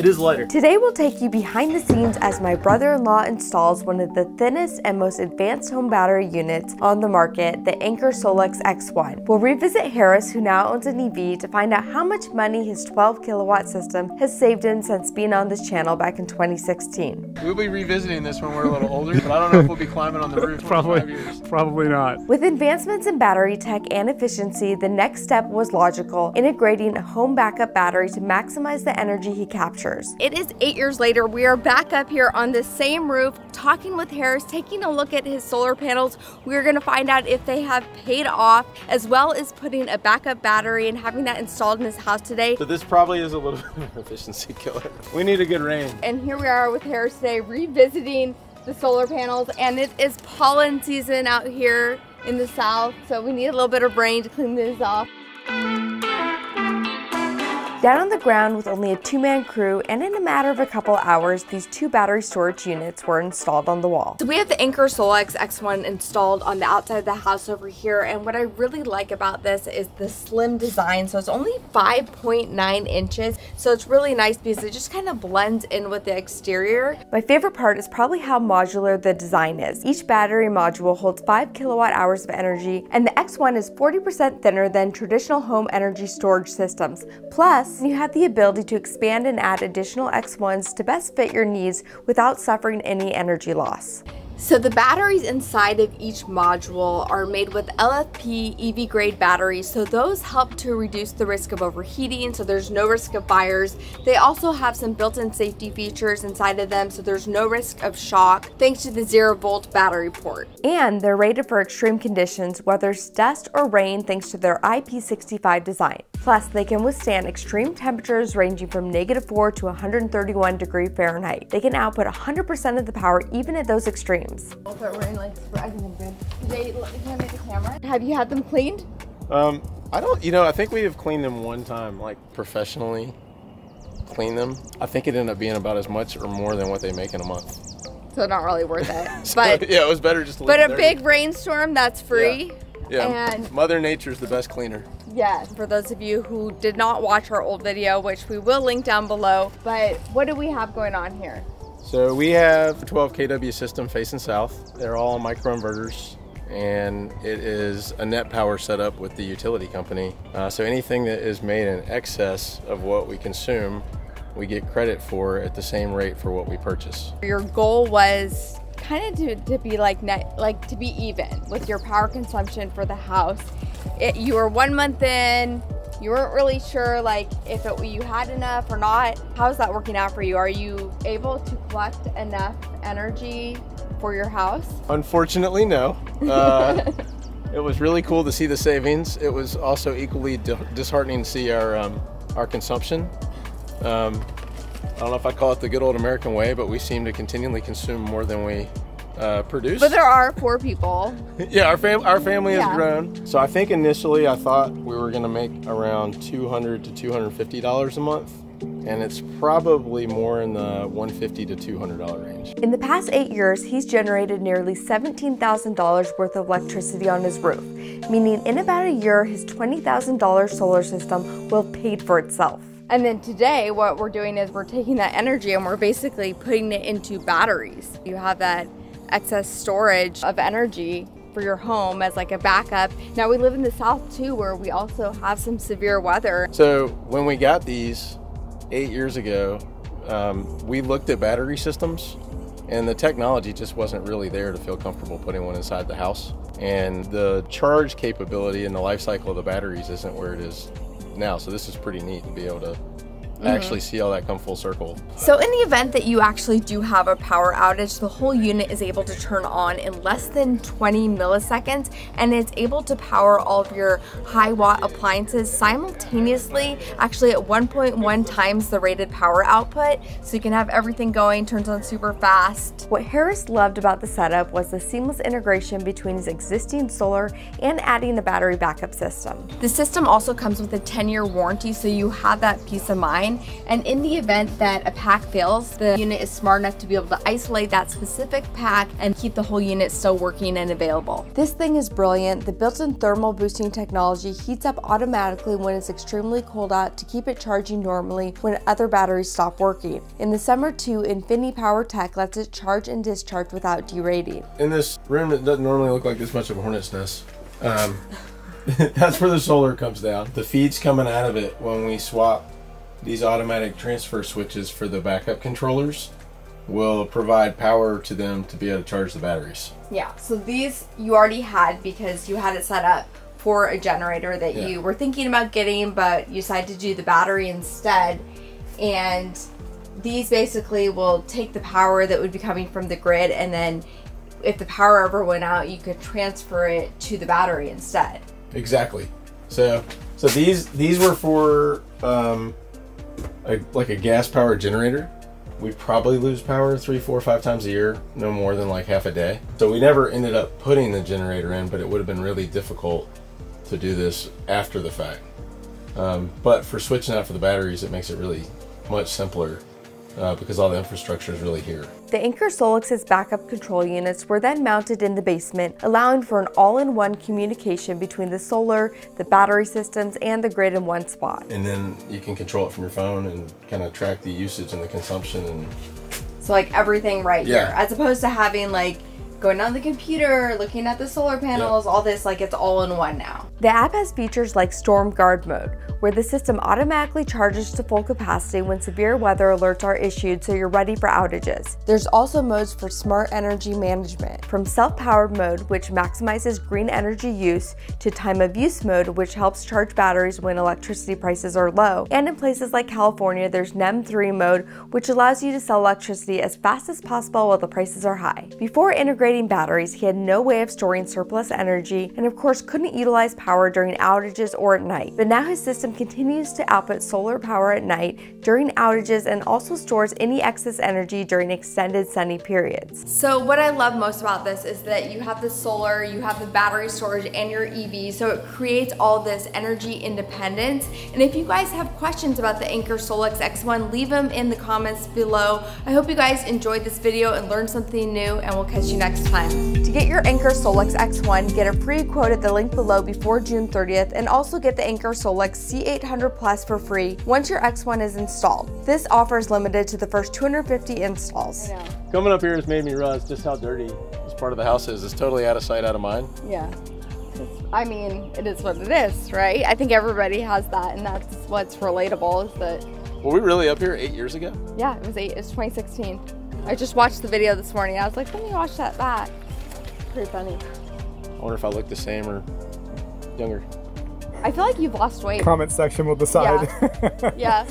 It is lighter. Today we'll take you behind the scenes as my brother-in-law installs one of the thinnest and most advanced home battery units on the market, the Anker SOLIX X1. We'll revisit Harris, who now owns an EV, to find out how much money his 12-kilowatt system has saved him since being on this channel back in 2016. We'll be revisiting this when we're a little older, but I don't know if we'll be climbing on the roof. Probably not. With advancements in battery tech and efficiency, the next step was logical, integrating a home backup battery to maximize the energy he captures. It is 8 years later. We are back up here on the same roof, talking with Harris, taking a look at his solar panels. We're gonna find out if they have paid off, as well as putting a backup battery and having that installed in his house today. So this probably is a little bit of an efficiency killer. We need a good rain. And here we are with Harris today, revisiting the solar panels, and it is pollen season out here in the south, so we need a little bit of rain to clean this off. Down on the ground with only a two-man crew, and in a matter of a couple hours, these two battery storage units were installed on the wall. So we have the Anker SOLIX X1 installed on the outside of the house over here, and what I really like about this is the slim design. So it's only 5.9 inches, so it's really nice because it just kind of blends in with the exterior. My favorite part is probably how modular the design is. Each battery module holds 5 kilowatt hours of energy, and the X1 is 40% thinner than traditional home energy storage systems. Plus, you have the ability to expand and add additional X1s to best fit your needs without suffering any energy loss. So the batteries inside of each module are made with LFP EV grade batteries, so those help to reduce the risk of overheating, so there's no risk of fires. They also have some built-in safety features inside of them, so there's no risk of shock thanks to the 0-volt battery port. And they're rated for extreme conditions, whether it's dust or rain, thanks to their IP65 design. Plus, they can withstand extreme temperatures ranging from -4 to 131 degrees Fahrenheit. They can output 100% of the power even at those extremes. Have you had them cleaned? I think we have cleaned them one time, like professionally cleaned them. I think it ended up being about as much or more than what they make in a month. So not really worth it. So, but yeah, it was better just to leave it there. But a big rainstorm, that's free. Yeah. Yeah, and Mother Nature's the best cleaner. Yeah, for those of you who did not watch our old video, which we will link down below, but what do we have going on here? So we have a 12 kW system facing south. They're all microinverters, and it is a net power setup with the utility company. So anything that is made in excess of what we consume, we get credit for at the same rate for what we purchase. Your goal was kind of to be like net, like to be even with your power consumption for the house. You were 1 month in, you weren't really sure like if you had enough or not. How's that working out for you? Are you able to collect enough energy for your house? Unfortunately, no. It was really cool to see the savings. It was also equally disheartening to see our consumption. I don't know if I call it the good old American way, but we seem to continually consume more than we produce. But there are poor people. Yeah, our family has grown. So I think initially I thought we were going to make around $200 to $250 a month. And it's probably more in the $150 to $200 range. In the past 8 years, he's generated nearly $17,000 worth of electricity on his roof, meaning in about a year, his $20,000 solar system will have paid for itself. And then today, what we're doing is we're taking that energy and we're basically putting it into batteries. You have that excess storage of energy for your home as like a backup. Now we live in the South too, where we also have some severe weather. So when we got these 8 years ago, we looked at battery systems, and the technology just wasn't really there to feel comfortable putting one inside the house. And the charge capability and the life cycle of the batteries isn't where it is now, so this is pretty neat to be able to actually see all that come full circle. So in the event that you actually do have a power outage, the whole unit is able to turn on in less than 20 milliseconds, and it's able to power all of your high watt appliances simultaneously, actually at 1.1 times the rated power output. So you can have everything going, turns on super fast. What Harris loved about the setup was the seamless integration between his existing solar and adding a battery backup system. The system also comes with a 10-year warranty, so you have that peace of mind. line, and in the event that a pack fails, the unit is smart enough to be able to isolate that specific pack and keep the whole unit still working and available. This thing is brilliant. The built-in thermal boosting technology heats up automatically when it's extremely cold out to keep it charging normally when other batteries stop working. In the summer too, Infinity Power Tech lets it charge and discharge without derating. In this room, it doesn't normally look like this much of a hornet's nest. That's where the solar comes down. The feed's coming out of it when we swap these automatic transfer switches for the backup controllers. Will provide power to them to be able to charge the batteries. Yeah, so these you already had because you had it set up for a generator that you were thinking about getting, but you decided to do the battery instead. And these basically will take the power that would be coming from the grid, and then if the power ever went out, you could transfer it to the battery instead. Exactly. So these were for like a gas-powered generator. We'd probably lose power 3, 4, 5 times a year, no more than like half a day. So we never ended up putting the generator in, but it would have been really difficult to do this after the fact. But for switching out for the batteries, it makes it really much simpler because all the infrastructure is really here. The Anker SOLIX's backup control units were then mounted in the basement, allowing for an all-in-one communication between the solar, the battery systems, and the grid in one spot. And then you can control it from your phone and kind of track the usage and the consumption. And so like everything right here, as opposed to having like going on the computer, looking at the solar panels, all this, like it's all in one now. The app has features like Storm Guard Mode, where the system automatically charges to full capacity when severe weather alerts are issued, so you're ready for outages. There's also modes for smart energy management, from self-powered mode, which maximizes green energy use, to time of use mode, which helps charge batteries when electricity prices are low. And in places like California, there's NEM3 mode, which allows you to sell electricity as fast as possible while the prices are high. Before integrating batteries, he had no way of storing surplus energy, and of course couldn't utilize power during outages or at night. But now his system continues to output solar power at night during outages, and also stores any excess energy during extended sunny periods. So what I love most about this is that you have the solar, you have the battery storage, and your EV, so it creates all this energy independence. And if you guys have questions about the Anker SOLIX X1, leave them in the comments below. I hope you guys enjoyed this video and learned something new, and we'll catch you next time. To get your Anker SOLIX X1, get a free quote at the link below before June 30th, and also get the Anker SOLIX C800 Plus for free once your X1 is installed. This offer is limited to the first 250 installs. Yeah. Coming up here has made me realize just how dirty this part of the house is. It's totally out of sight, out of mind. Yeah. I mean, it is what it is, right? I think everybody has that, and that's what's relatable, is that... Were we really up here 8 years ago? Yeah, it was 2016. I just watched the video this morning. I was like, let me watch that back. Pretty funny. I wonder if I look the same or younger. I feel like you've lost weight. Comment section will decide. Yeah.